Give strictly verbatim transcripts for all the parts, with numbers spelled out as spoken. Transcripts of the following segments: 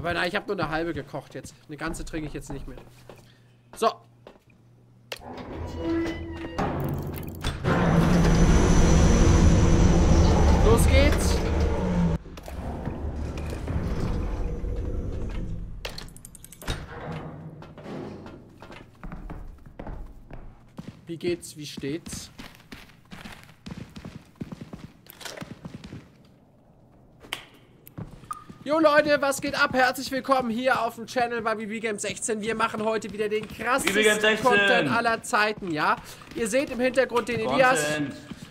Aber nein, ich habe nur eine halbe gekocht jetzt. Eine ganze trinke ich jetzt nicht mehr. So. Los geht's. Wie geht's? Wie steht's? Jo Leute, was geht ab? Herzlich willkommen hier auf dem Channel bei B B Games sechzehn. Wir machen heute wieder den krassesten Content aller Zeiten, ja? Ihr seht im Hintergrund den Elias.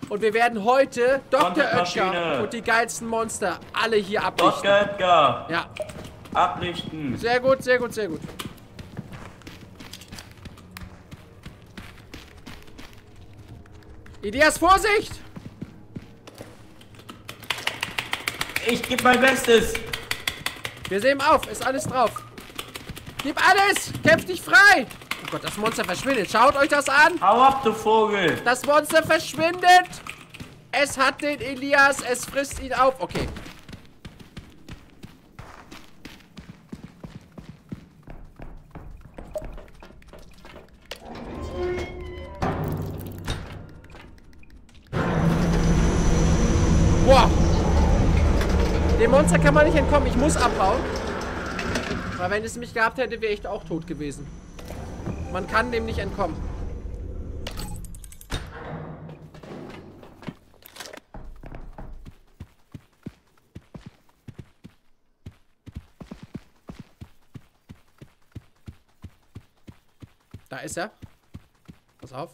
Und wir werden heute Doktor Oetker und die geilsten Monster alle hier ablichten. Doktor Oetker! Ja. Ablichten. Sehr gut, sehr gut, sehr gut. Elias, Vorsicht! Ich gebe mein Bestes! Wir sehen auf, ist alles drauf. Gib alles! Kämpf dich frei! Oh Gott, das Monster verschwindet. Schaut euch das an! Hau ab, du Vogel! Das Monster verschwindet! Es hat den Elias, es frisst ihn auf. Okay. Wow! Dem Monster kann man nicht entkommen. Ich muss abhauen. Weil wenn es mich gehabt hätte, wäre ich auch tot gewesen. Man kann dem nicht entkommen. Da ist er. Pass auf.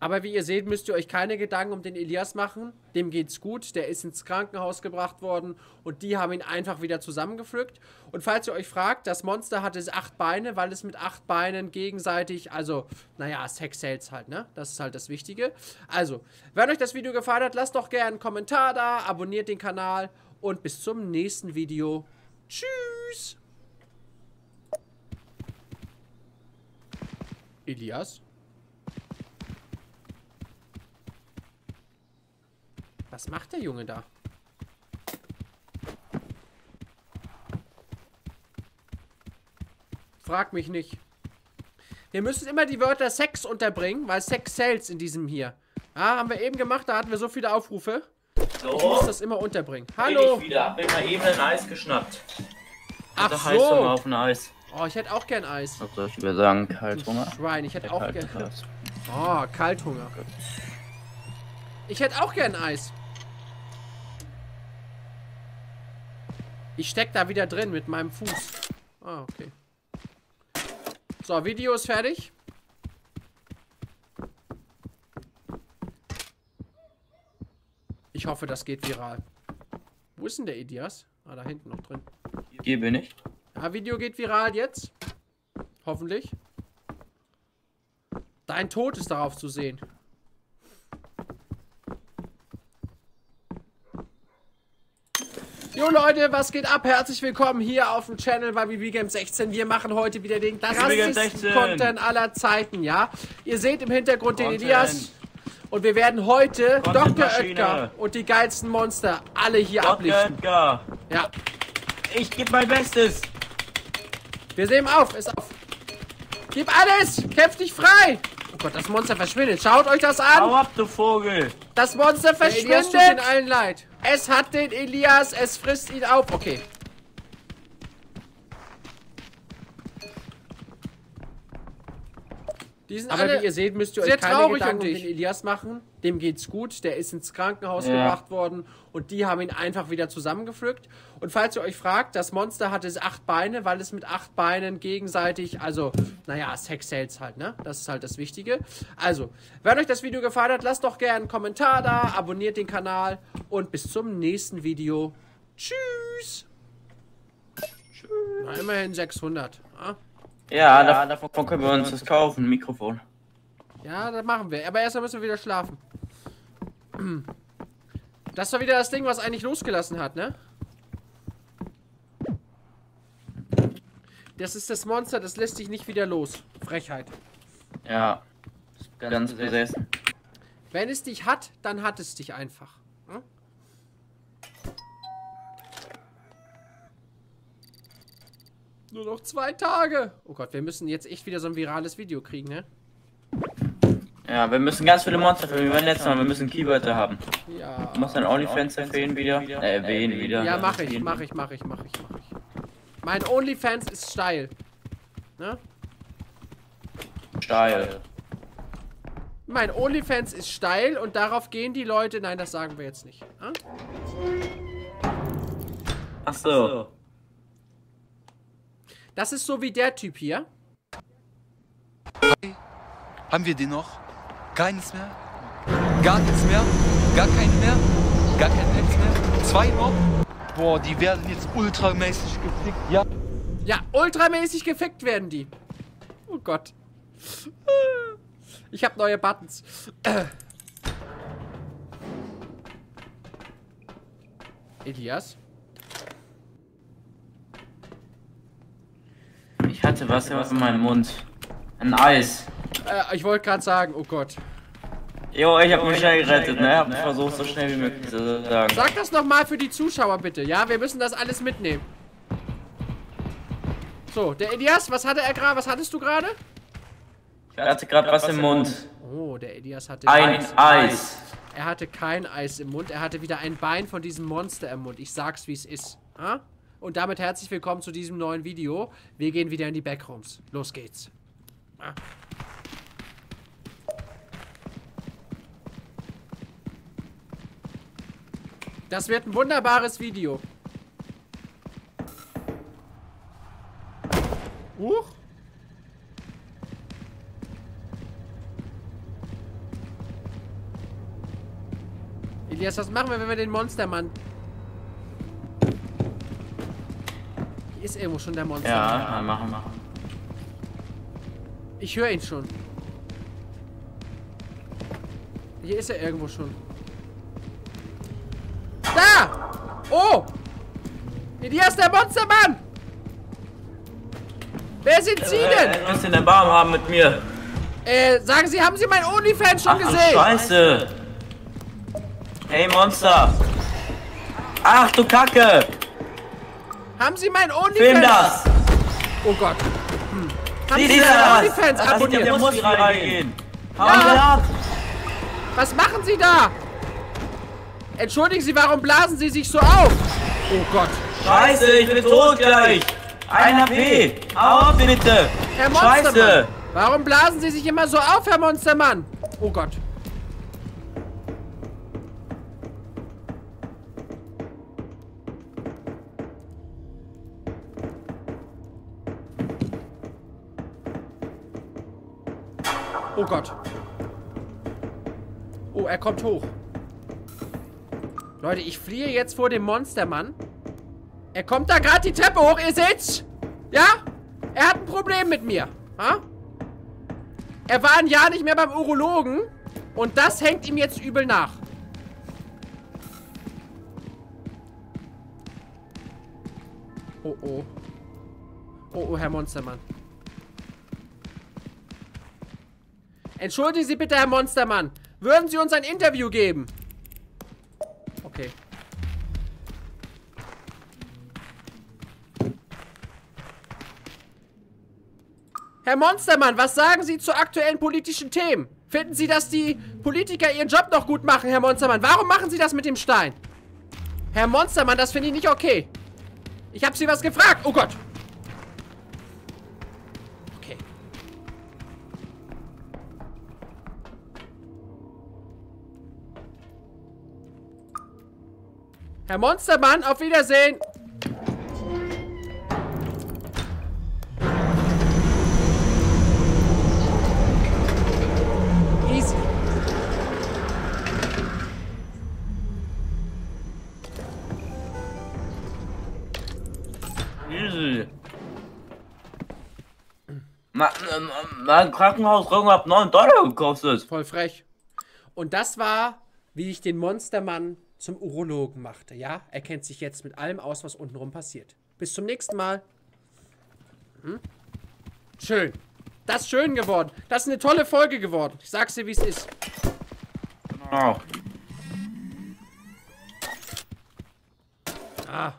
Aber wie ihr seht, müsst ihr euch keine Gedanken um den Elias machen. Dem geht's gut. Der ist ins Krankenhaus gebracht worden. Und die haben ihn einfach wieder zusammengepflückt. Und falls ihr euch fragt, das Monster hatte acht Beine, weil es mit acht Beinen gegenseitig, also, naja, Sex sells halt, ne? Das ist halt das Wichtige. Also, wenn euch das Video gefallen hat, lasst doch gerne einen Kommentar da, abonniert den Kanal und bis zum nächsten Video. Tschüss! Elias? Was macht der Junge da? Frag mich nicht. Wir müssen immer die Wörter Sex unterbringen, weil Sex sells in diesem hier. Ah, haben wir eben gemacht, da hatten wir so viele Aufrufe. So. Ich muss das immer unterbringen. Hallo! Ich wieder. Hab mir mal eben ein Eis geschnappt. Ach so. Heiß auf ein Eis. Oh, ich hätte auch gern Eis. Was soll ich über sagen? Kalthunger? Schwein, ich hätte auch gern Eis. Oh, Kalthunger. Ich hätte auch gern Eis. Ich steck da wieder drin mit meinem Fuß. Ah, okay. So, Video ist fertig. Ich hoffe, das geht viral. Wo ist denn der Elias? Ah, da hinten noch drin. Hier bin ich. Ah, Video geht viral jetzt. Hoffentlich. Dein Tod ist darauf zu sehen. Jo Leute, was geht ab? Herzlich willkommen hier auf dem Channel bei B B Games sechzehn. Wir machen heute wieder den krassesten Content aller Zeiten, ja? Ihr seht im Hintergrund Content. Den Elias. Und wir werden heute Doktor Oetker und die geilsten Monster alle hier Doktor ablichten. Oetker. Ja. Ich gebe mein Bestes. Wir sehen auf, ist auf. Gib alles! Kämpf dich frei! Oh Gott, das Monster verschwindet. Schaut euch das an! Hau ab, du Vogel! Das Monster verschwindet! Der Elias tut den allen leid. Es hat den Elias, es frisst ihn auf. Okay. Die sind aber wie ihr seht, müsst ihr euch keine Gedanken um den Elias machen. Dem geht's gut, der ist ins Krankenhaus ja. gebracht worden und die haben ihn einfach wieder zusammengepflückt. Und falls ihr euch fragt, das Monster hatte acht Beine, weil es mit acht Beinen gegenseitig, also, naja, Sex sells halt, ne? Das ist halt das Wichtige. Also, wenn euch das Video gefallen hat, lasst doch gerne einen Kommentar da, abonniert den Kanal und bis zum nächsten Video. Tschüss! Tschüss. Na, immerhin sechshundert. Ah? Ja, ja, davon können wir uns das kaufen, ein Mikrofon. Ja, das machen wir. Aber erstmal müssen wir wieder schlafen. Das war wieder das Ding, was eigentlich losgelassen hat, ne? Das ist das Monster, das lässt sich nicht wieder los. Frechheit. Ja, ganz, ganz besessen. Wenn es dich hat, dann hat es dich einfach. Hm? Nur noch zwei Tage. Oh Gott, wir müssen jetzt echt wieder so ein virales Video kriegen, ne? Ja, wir müssen ganz viele Monster filmen, wie beim letzten Mal. Wir müssen Keywörter haben. Ja. Du machst dein OnlyFans erwähnen wieder. Äh, erwähnen wieder. Ja, mach ich, mach ich, mach ich, mach ich, mach ich. Mein OnlyFans ist steil. Ne? Steil. Mein OnlyFans ist steil und darauf gehen die Leute... Nein, das sagen wir jetzt nicht. Ne? Ach so. Das ist so wie der Typ hier. Haben wir den noch? Keines mehr? Gar nichts mehr? Gar keinen mehr? Gar kein Netz mehr? Zwei noch? Boah, die werden jetzt ultramäßig gefickt, ja. Ja, ultramäßig gefickt werden die. Oh Gott. Ich habe neue Buttons. Elias? Ich hatte was, was in meinem Mund. Ein Eis. Äh, ich wollte gerade sagen, oh Gott. Jo, ich hab mich schnell gerettet, ne? Hab versucht, so schnell wie möglich zu sagen. Sag das nochmal für die Zuschauer bitte, ja? Wir müssen das alles mitnehmen. So, der Elias, was hatte er gerade? Was hattest du gerade? Ich hatte gerade was im Mund. Oh, der Elias hatte ein Eis. Er hatte kein Eis im Mund, er hatte wieder ein Bein von diesem Monster im Mund. Ich sag's, wie es ist. Ha? Und damit herzlich willkommen zu diesem neuen Video. Wir gehen wieder in die Backrooms. Los geht's. Ha? Das wird ein wunderbares Video. Huch. Elias, was machen wir, wenn wir den Monstermann... Hier ist irgendwo schon der Monstermann. Ja, machen, machen. Ich höre ihn schon. Hier ist er irgendwo schon. Da! Oh! Hier ist der Monstermann! Wer sind Sie denn? Äh, was Sie denn Barm haben mit mir? Äh, sagen Sie, haben Sie mein OnlyFans schon Ach, gesehen? Scheiße! Hey Monster! Ach du Kacke! Haben Sie mein OnlyFans? Film das! Oh Gott! Hm. Haben Sie, Sie mein OnlyFans das abonniert? Der muss reingehen! Ja. Was machen Sie da? Entschuldigen Sie, warum blasen Sie sich so auf? Oh Gott. Scheiße, ich bin tot gleich. ein H P. Hau ab, bitte. Herr Monstermann. Scheiße. Warum blasen Sie sich immer so auf, Herr Monstermann? Oh Gott. Oh Gott. Oh, er kommt hoch. Leute, ich fliehe jetzt vor dem Monstermann. Er kommt da gerade die Treppe hoch, ihr seht's? Ja? Er hat ein Problem mit mir. Ha? Er war ein Jahr nicht mehr beim Urologen. Und das hängt ihm jetzt übel nach. Oh, oh. Oh, oh, Herr Monstermann. Entschuldigen Sie bitte, Herr Monstermann. Würden Sie uns ein Interview geben? Okay. Herr Monstermann, was sagen Sie zu aktuellen politischen Themen? Finden Sie, dass die Politiker ihren Job noch gut machen, Herr Monstermann? Warum machen Sie das mit dem Stein? Herr Monstermann, das finde ich nicht okay. Ich habe Sie was gefragt. Oh Gott. Okay. Herr Monstermann, auf Wiedersehen! Easy. Easy. Mein ma, Krankenhausrücken hat neun Dollar gekostet. Voll frech. Und das war, wie ich den Monstermann zum Urologen machte, ja? Er kennt sich jetzt mit allem aus, was untenrum passiert. Bis zum nächsten Mal. Hm? Schön. Das ist schön geworden. Das ist eine tolle Folge geworden. Ich sag's dir, wie es ist. Genau. Ah.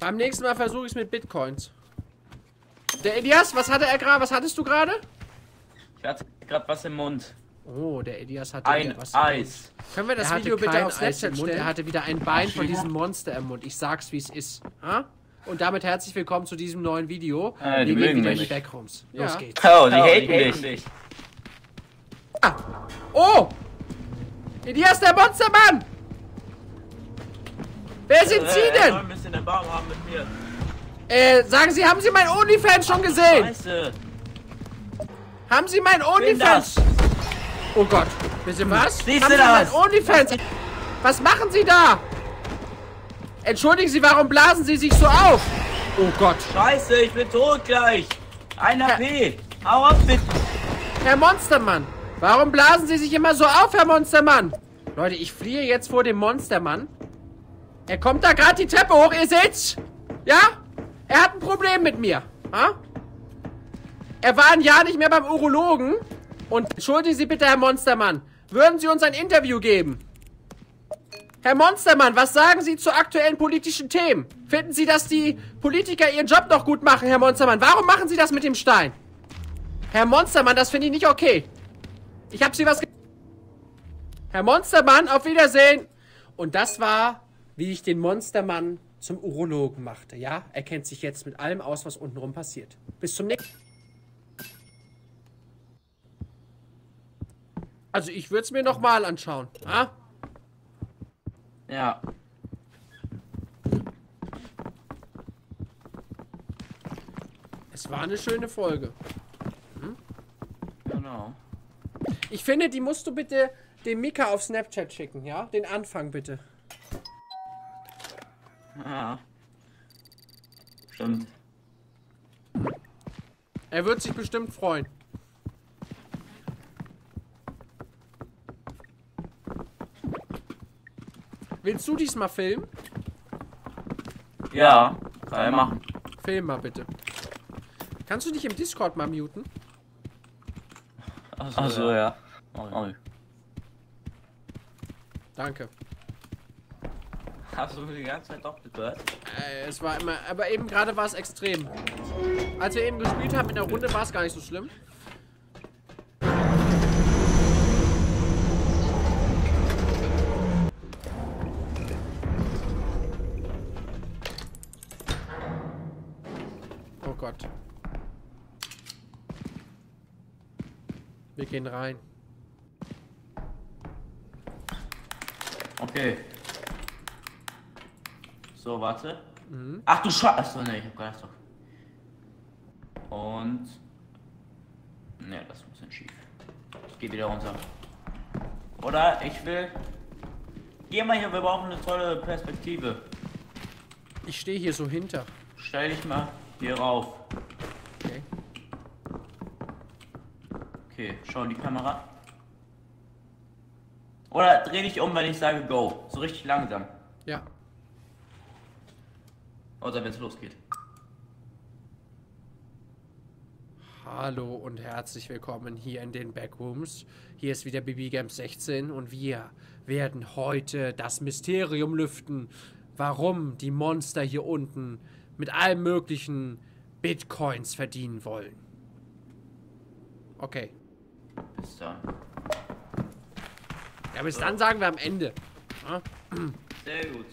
Beim nächsten Mal versuche ich es mit Bitcoins. Der Elias, was hatte er gerade? Was hattest du gerade? Ich hatte gerade was im Mund. Oh, der Elias hatte ein was im Eis. Mund. Können wir das Video bitte auf Snapchat stellen? Er hatte wieder ein Bein von diesem Monster im Mund. Ich sag's, wie es ist. Ha? Und damit herzlich willkommen zu diesem neuen Video. Äh, die wir gehen wieder in die Backrooms. Los ja. geht's. Oh, die oh, haten dich. Ah. Oh! Elias, der Monstermann! Wer sind äh, Sie denn? Ein bisschen den Baum haben mit mir. Äh, sagen Sie, haben Sie mein OnlyFans schon gesehen? Scheiße. Haben Sie mein OnlyFans? Oh Gott. Wissen Sie was? Siehst haben Sie das? Mein OnlyFans? Was machen Sie da? Entschuldigen Sie, warum blasen Sie sich so auf? Oh Gott. Scheiße, ich bin tot gleich. Ein H P. Hau ab, bitte. Herr Monstermann, warum blasen Sie sich immer so auf, Herr Monstermann? Leute, ich fliehe jetzt vor dem Monstermann. Er kommt da gerade die Treppe hoch, ihr seht's? Ja? Er hat ein Problem mit mir. Ha? Er war ein Jahr nicht mehr beim Urologen. Und entschuldigen Sie bitte, Herr Monstermann, würden Sie uns ein Interview geben? Herr Monstermann, was sagen Sie zu aktuellen politischen Themen? Finden Sie, dass die Politiker ihren Job noch gut machen, Herr Monstermann? Warum machen Sie das mit dem Stein? Herr Monstermann, das finde ich nicht okay. Ich habe Sie was... Herr Monstermann, auf Wiedersehen. Und das war, wie ich den Monstermann zum Urologen machte. Ja, er kennt sich jetzt mit allem aus, was untenrum passiert. Bis zum nächsten... Also, ich würde es mir nochmal anschauen. Ah? Ja. Es war eine schöne Folge. Hm? Genau. Ich finde, die musst du bitte dem Mika auf Snapchat schicken, ja? Den Anfang bitte. Ja. Stimmt. Er wird sich bestimmt freuen. Willst du diesmal filmen? Ja, kann ich machen. Film mal bitte. Kannst du dich im Discord mal muten? Achso, Ach so, ja. ja. Danke. Hast du die ganze Zeit doppelt gehört? Äh, es war immer, aber eben gerade war es extrem. Als wir eben gespielt haben in der Runde, war es gar nicht so schlimm. Gott. Wir gehen rein. Okay. So, warte. Mhm. Ach du Scheiße. Achso, ne, ich hab gar nichts drauf. Und. Ne, das ist ein bisschen schief. Ich geh wieder runter. Oder ich will. Geh mal hier, wir brauchen eine tolle Perspektive. Ich stehe hier so hinter. Stell dich mal. Hier rauf. Okay. Okay, schau in die Kamera. Oder dreh dich um, wenn ich sage go. So richtig langsam. Ja. Oder wenn es losgeht. Hallo und herzlich willkommen hier in den Backrooms. Hier ist wieder B B Games sechzehn und wir werden heute das Mysterium lüften, warum die Monster hier unten mit allen möglichen Bitcoins verdienen wollen. Okay. Bis dann. Ja, bis so. Dann sagen wir am Ende. Ja? Sehr gut.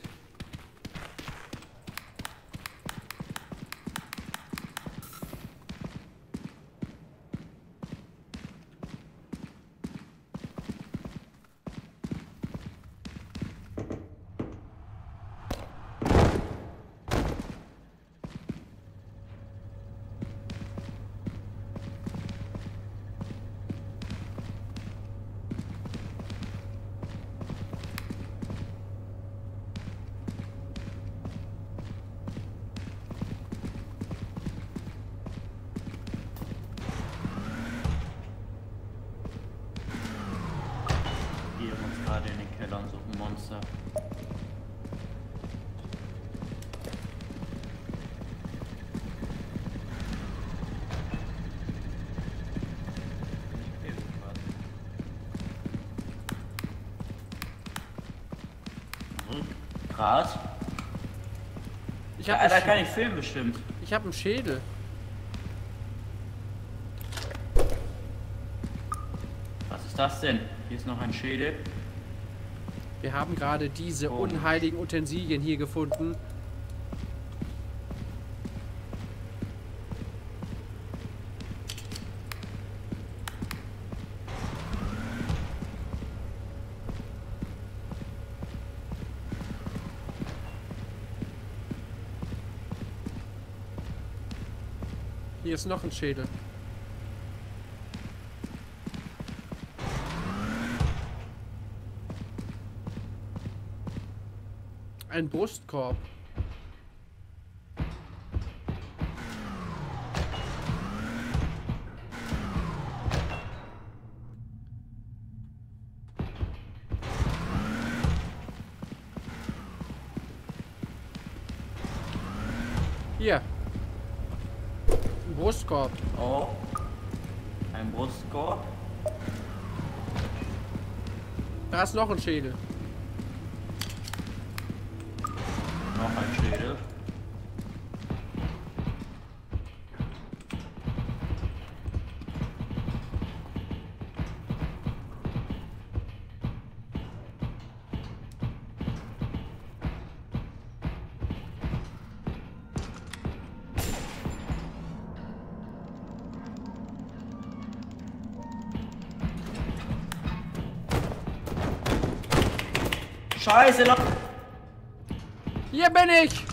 Ich hab ja, da kann ich filmen bestimmt. Ich hab einen Schädel. Was ist das denn? Hier ist noch ein Schädel. Wir haben gerade diese oh. unheiligen Utensilien hier gefunden. Hier ist noch ein Schädel. Ein Brustkorb. Hier. Ein Brustkorb. Oh. Ein Brustkorb. Da ist noch ein Schädel. Noch ein Schädel. Scheiße, noch. Hier bin ich!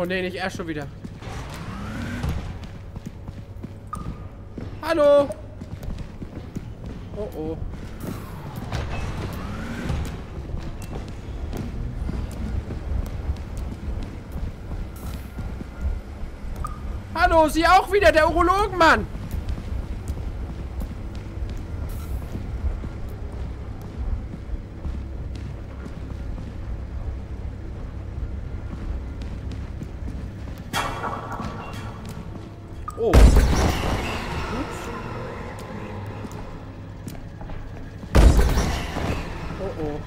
Oh ne, nicht erst schon wieder. Hallo! Oh oh. Hallo, Sie auch wieder, der Urologenmann! Oh. Oh oh.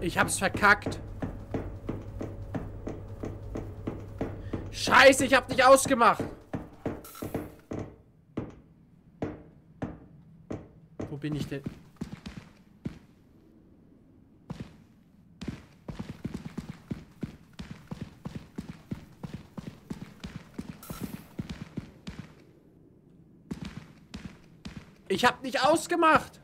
Ich hab's verkackt. Scheiße, ich hab dich ausgemacht. Wo bin ich denn? Ich hab dich ausgemacht.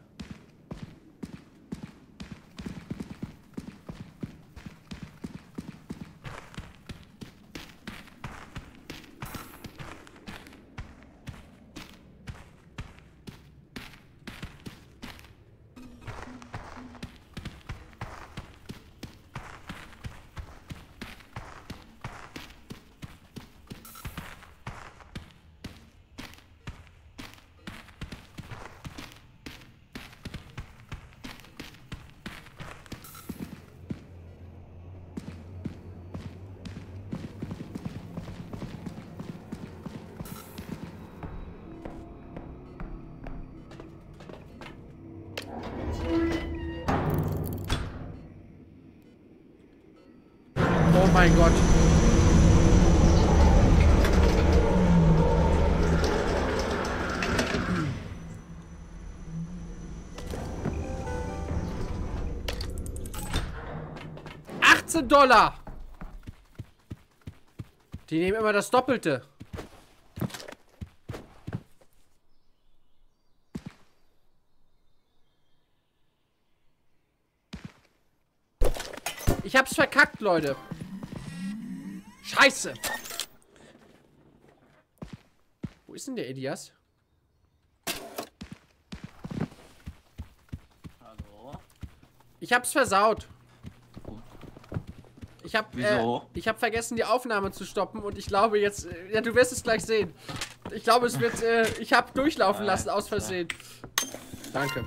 mein Gott. achtzehn Dollar. Die nehmen immer das Doppelte. Ich hab's verkackt, Leute. Scheiße. Wo ist denn der Elias? Hallo? Ich hab's versaut. Ich hab, Wieso? Äh, ich hab vergessen, die Aufnahme zu stoppen und ich glaube jetzt... Äh, ja, du wirst es gleich sehen. Ich glaube, es wird... Äh, ich hab durchlaufen lassen, aus Versehen. Danke.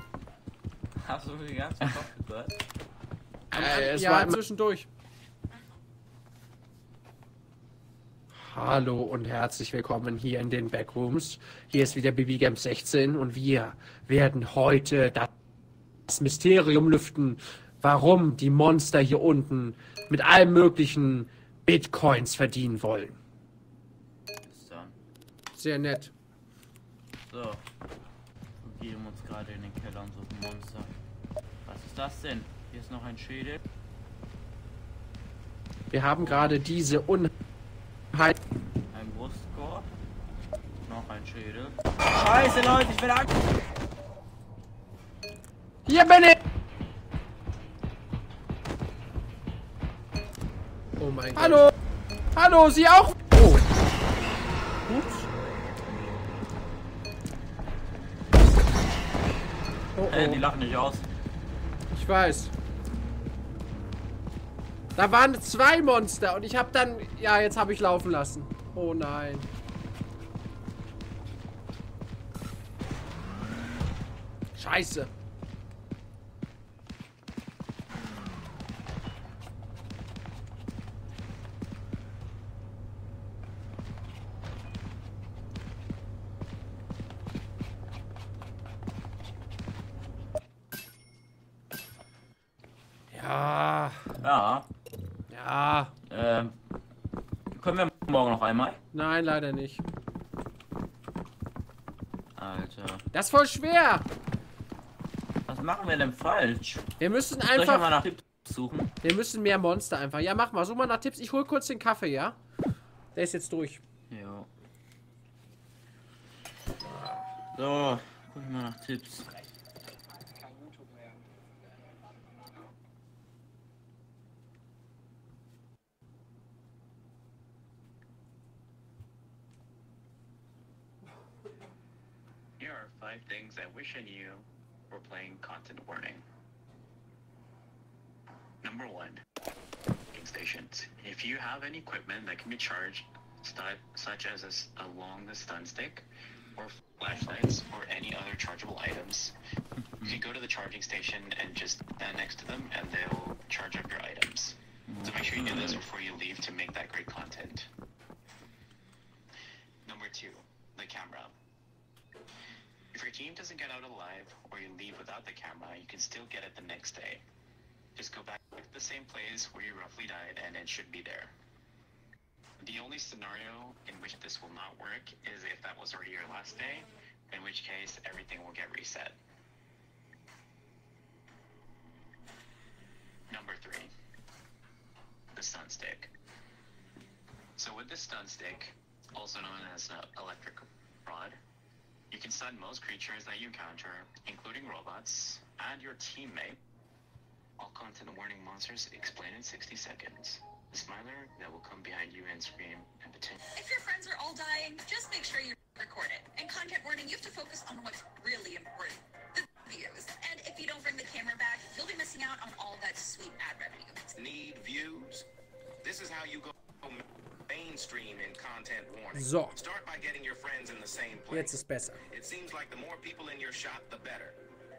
Hast du die ganze Kopf gesagt? Äh, es ja, war zwischendurch. Hallo und herzlich willkommen hier in den Backrooms. Hier ist wieder B B Games sechzehn und wir werden heute das Mysterium lüften, warum die Monster hier unten mit allen möglichen Bitcoins verdienen wollen. Sehr nett. So, wir geben uns gerade in den Keller und suchen Monster. Was ist das denn? Hier ist noch ein Schädel. Wir haben gerade diese Unheil. Ein Brustkorb. Noch ein Schädel. Scheiße, Leute, ich will Angst. Hier bin ich! Oh mein Gott. Hallo! Hallo, Sie auch! Oh! Ups. Oh, oh. Ey, die lachen nicht aus. Ich weiß. Da waren zwei Monster und ich habe dann... Ja, jetzt habe ich laufen lassen. Oh nein. Scheiße. Ja. Ja. Ja. Ähm. Können wir morgen noch einmal? Nein, leider nicht. Alter. Das ist voll schwer. Was machen wir denn falsch? Wir müssen Soll einfach... Ich mal nach Tipps suchen? Wir müssen mehr Monster einfach. Ja, mach mal. Such mal nach Tipps. Ich hol kurz den Kaffee, ja? Der ist jetzt durch. Ja. So. Guck mal nach Tipps. Five things I wish I knew for playing Content Warning. Number one, stations. If you have any equipment that can be charged, such as a, a long stun stick, or flashlights, or any other chargeable items, you go to the charging station and just stand next to them, and they'll charge up your items. So make sure you do this before you leave to make that great content. Number two, the camera. If your team doesn't get out alive, or you leave without the camera, you can still get it the next day. Just go back to the same place where you roughly died, and it should be there. The only scenario in which this will not work is if that was already your last day, in which case everything will get reset. Number three, the stun stick. So with the stun stick, also known as an electric rod, you can stun most creatures that you encounter, including robots, and your teammate. All Content Warning monsters explained in sixty seconds. The smiler that will come behind you and scream and pretend. If your friends are all dying, just make sure you record it. And Content Warning, you have to focus on what's really important, the views. And if you don't bring the camera back, you'll be missing out on all that sweet ad revenue. Need views? This is how you go mainstream in Content Warning. So. Start by getting your friends in the same place. Jetzt ist besser. It seems like the more people in your shop, the better.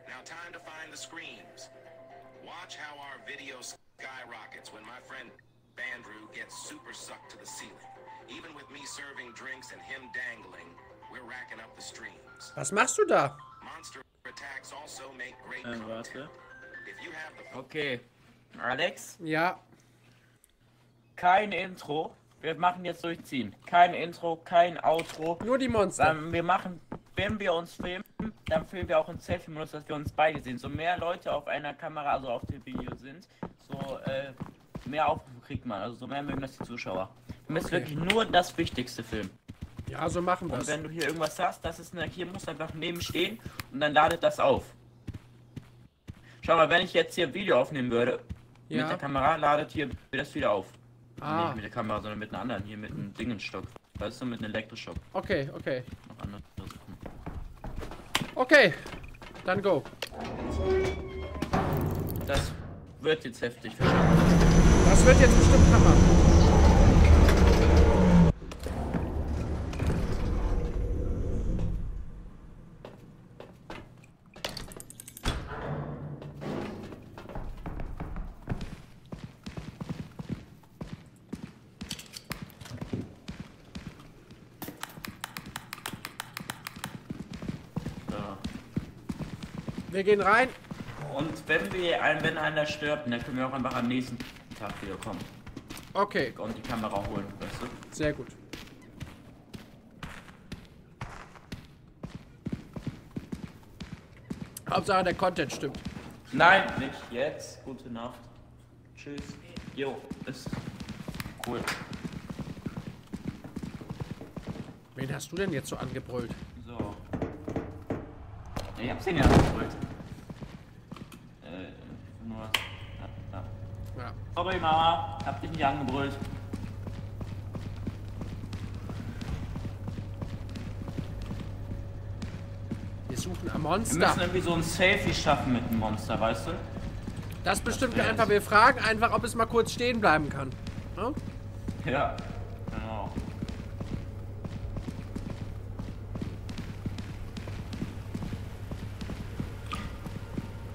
Now time to find the screams. Watch how our video skyrockets when my friend Bandroo gets super sucked to the ceiling. Even with me serving drinks and him dangling, we're racking up the streams. Was machst du da? Monster attacks also make great content. If you have the... Okay. Alex? Ja. kein Intro. Wir machen jetzt durchziehen. Kein Intro, kein Outro. Nur die Monster. Dann, wir machen, wenn wir uns filmen, dann filmen wir auch einen Selfie-Modus, dass wir uns beide sehen. So mehr Leute auf einer Kamera, also auf dem Video sind, so äh, mehr Aufrufe kriegt man. Also so mehr mögen das die Zuschauer. Wir müssen okay. wirklich nur das Wichtigste filmen. Ja, so machen wir es. Und wenn du hier irgendwas hast, das ist eine, hier muss einfach nebenstehen und dann ladet das auf. Schau mal, wenn ich jetzt hier ein Video aufnehmen würde, ja. mit der Kamera, ladet hier das wieder auf. Ah. Nicht mit der Kamera, sondern mit einer anderen, hier mit einem Dingenstock. Weißt du, mit einem Elektroschock. Okay, okay. Noch andere Sachen. Okay, dann go. Das wird jetzt heftig verschärft. Das wird jetzt bestimmt Hammer. Wir gehen rein. Und wenn wir, wenn einer stirbt, dann können wir auch einfach am nächsten Tag wieder kommen. Okay. Und die Kamera holen, weißt du? Sehr gut. Hauptsache der Content stimmt. Nein, nicht jetzt. Gute Nacht. Tschüss. Jo, ist cool. Wen hast du denn jetzt so angebrüllt? So. Ich hab's den ja angebrüllt. Sorry Mama, hab dich nicht angebrüllt. Wir suchen ein Monster. Wir müssen irgendwie so ein Selfie schaffen mit dem Monster, weißt du? Das bestimmt wir einfach. Wir fragen einfach, ob es mal kurz stehen bleiben kann. Hm? Ja, genau.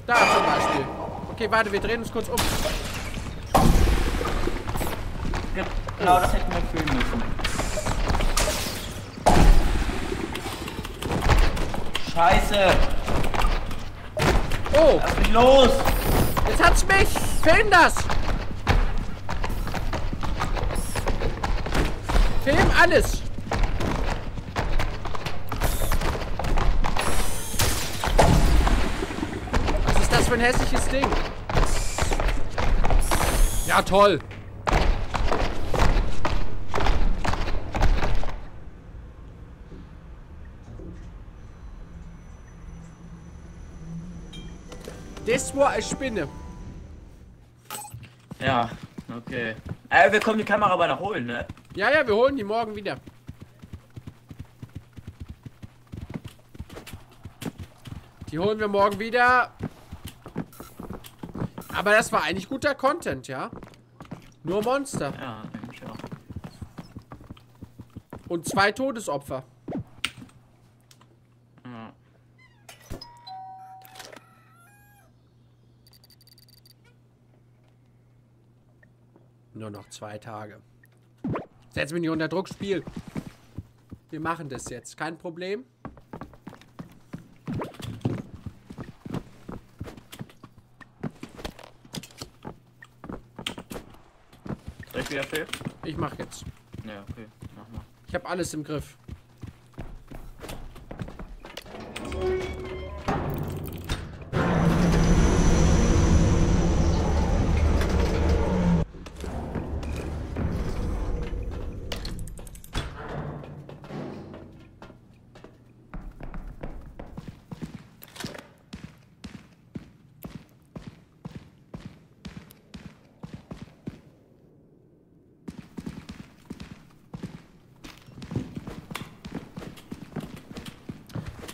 Da zum Beispiel. Okay, warte, wir drehen uns kurz um. Genau, das hätten wir fühlen müssen. Scheiße! Oh! Lass mich los! Jetzt hat's mich! Film das! Film alles! Was ist das für ein hässliches Ding? Ja, toll! Das war eine Spinne. Ja, okay. Äh, wir kommen die Kamera aber noch holen, ne? Ja, ja, wir holen die morgen wieder. Die holen wir morgen wieder. Aber das war eigentlich guter Content, ja? Nur Monster. Ja, eigentlich auch. Und zwei Todesopfer. Nur noch zwei Tage. Setz mich nicht unter Druck, Spiel. Wir machen das jetzt. Kein Problem. Soll ich wieder Film? Ich mach jetzt. Ja, okay. Mach mal. Ich hab alles im Griff.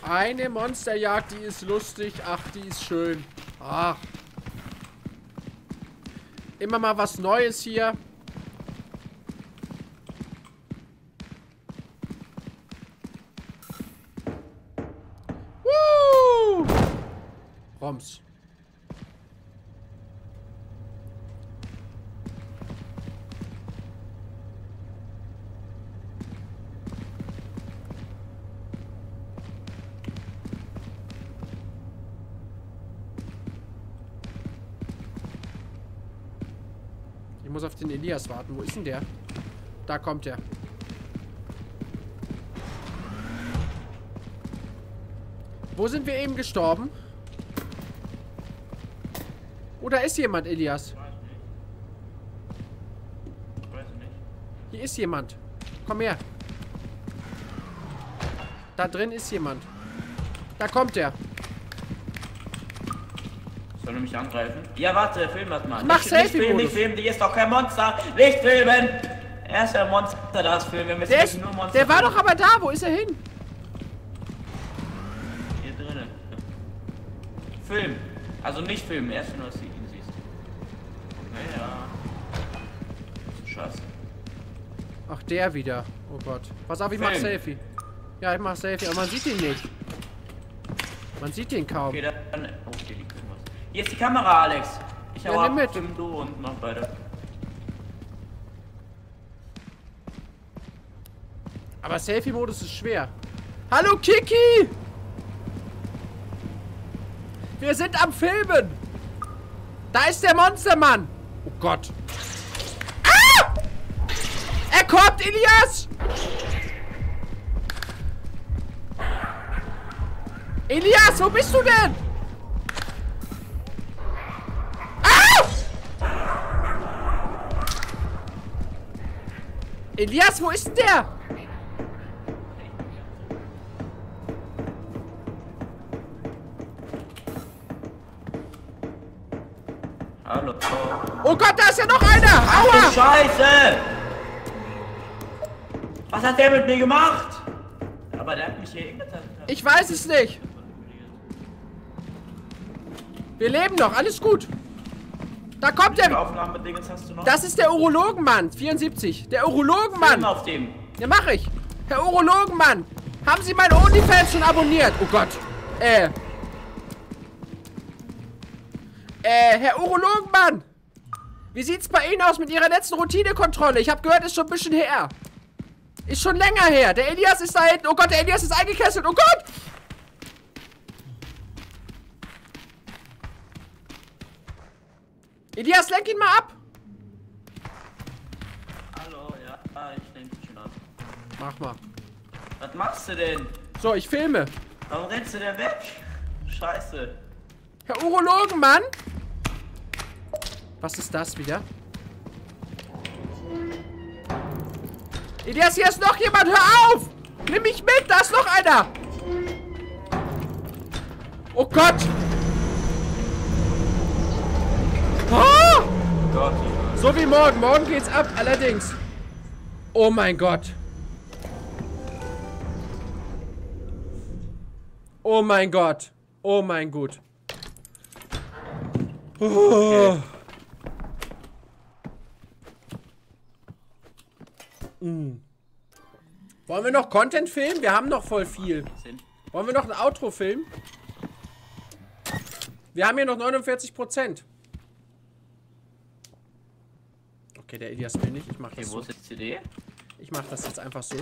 Eine Monsterjagd, die ist lustig. Ach, die ist schön. Ach. Immer mal was Neues hier. Woo! Roms. Ich muss auf den Elias warten. Wo ist denn der? Da kommt er. Wo sind wir eben gestorben? Oder ist jemand, Elias? Ich weiß nicht. Hier ist jemand. Komm her. Da drin ist jemand. Da kommt er. Soll er mich angreifen? Ja, warte, film das mal. Mach Selfie-Modus. Nicht filmen, nicht filmen, die ist doch kein Monster. Nicht filmen. Er ist ein Monster, das filmen. Wir müssen der ist, nur Monster der war filmen. Doch aber da. Wo ist er hin? Hier drinnen. Film. Also nicht filmen. Erst nur, dass du ihn siehst. Naja. Scheiße. Ach, der wieder. Oh Gott. Pass auf, ich film. Mach Selfie. Ja, ich mach Selfie, aber man sieht ihn nicht. Man sieht ihn kaum. Okay, dann... Okay, die können was. Hier ist die Kamera, Alex. Ich ja, hau ab mit dem Du und mach weiter. Aber Selfie-Modus ist schwer. Hallo, Kiki! Wir sind am Filmen! Da ist der Monstermann! Oh Gott! Ah! Er kommt, Elias! Elias, wo bist du denn? Ah! Elias, wo ist denn der? Hallo. Oh Gott, da ist ja noch einer! Aua! Scheiße! Was hat der mit mir gemacht? Aber der hat mich hier hingetan. Ich weiß es nicht. Wir leben noch, alles gut. Da kommt der. Das ist der Urologenmann, vierundsiebzig. Der Urologenmann. Auf dem. Ja, mach ich. Herr Urologenmann, haben Sie mein OnlyFans schon abonniert? Oh Gott. Äh. Äh, Herr Urologenmann. Wie sieht's bei Ihnen aus mit Ihrer letzten Routinekontrolle? Ich habe gehört, ist schon ein bisschen her. Ist schon länger her. Der Elias ist da hinten. Oh Gott, der Elias ist eingekesselt. Oh Gott. Elias, lenk ihn mal ab! Hallo, ja, ich lenk ihn schon ab. Mach mal. Was machst du denn? So, ich filme. Warum rennst du denn weg? Scheiße. Herr Urologenmann! Was ist das wieder? Elias, hier ist noch jemand, hör auf! Nimm mich mit, da ist noch einer! Oh Gott! Oh! So wie morgen. Morgen geht's ab, allerdings. Oh mein Gott. Oh mein Gott. Oh mein Gott. Oh. Mhm. Wollen wir noch Content filmen? Wir haben noch voll viel. Wollen wir noch ein Outro filmen? Wir haben hier noch neunundvierzig Prozent. Okay, der Elias will nicht. Ich mach okay, das so. Wo ist die C D? Ich mach das jetzt einfach so.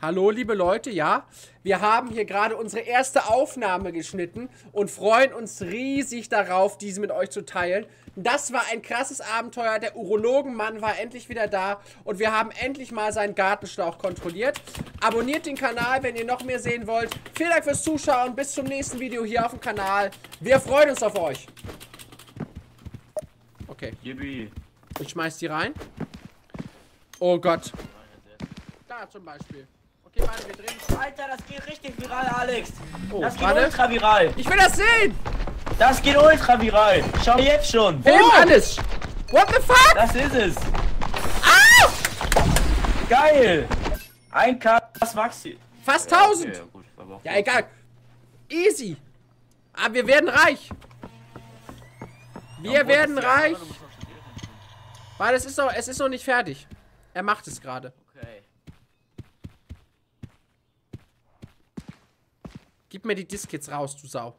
Hallo, liebe Leute, ja. Wir haben hier gerade unsere erste Aufnahme geschnitten und freuen uns riesig darauf, diese mit euch zu teilen. Das war ein krasses Abenteuer. Der Urologenmann war endlich wieder da und wir haben endlich mal seinen Gartenschlauch kontrolliert. Abonniert den Kanal, wenn ihr noch mehr sehen wollt. Vielen Dank fürs Zuschauen. Bis zum nächsten Video hier auf dem Kanal. Wir freuen uns auf euch. Okay. Ich schmeiß die rein. Oh Gott. Da zum Beispiel. Okay, warte, wir drehen. Alter, das geht richtig viral, Alex. Oh, das geht warte. ultra viral. Ich will das sehen. Das geht ultra viral. Schau jetzt schon. Film oh. alles. What the fuck? Das ist es. Ah! Geil. ein K, das Maxi. Fast ja, tausend. Okay, ja, gut, aber ja, egal. Easy. Aber wir werden reich. Wir werden reich. Weil es ist noch, es ist noch nicht fertig. Er macht es gerade. Okay. Gib mir die Disk jetzt raus, du Sau.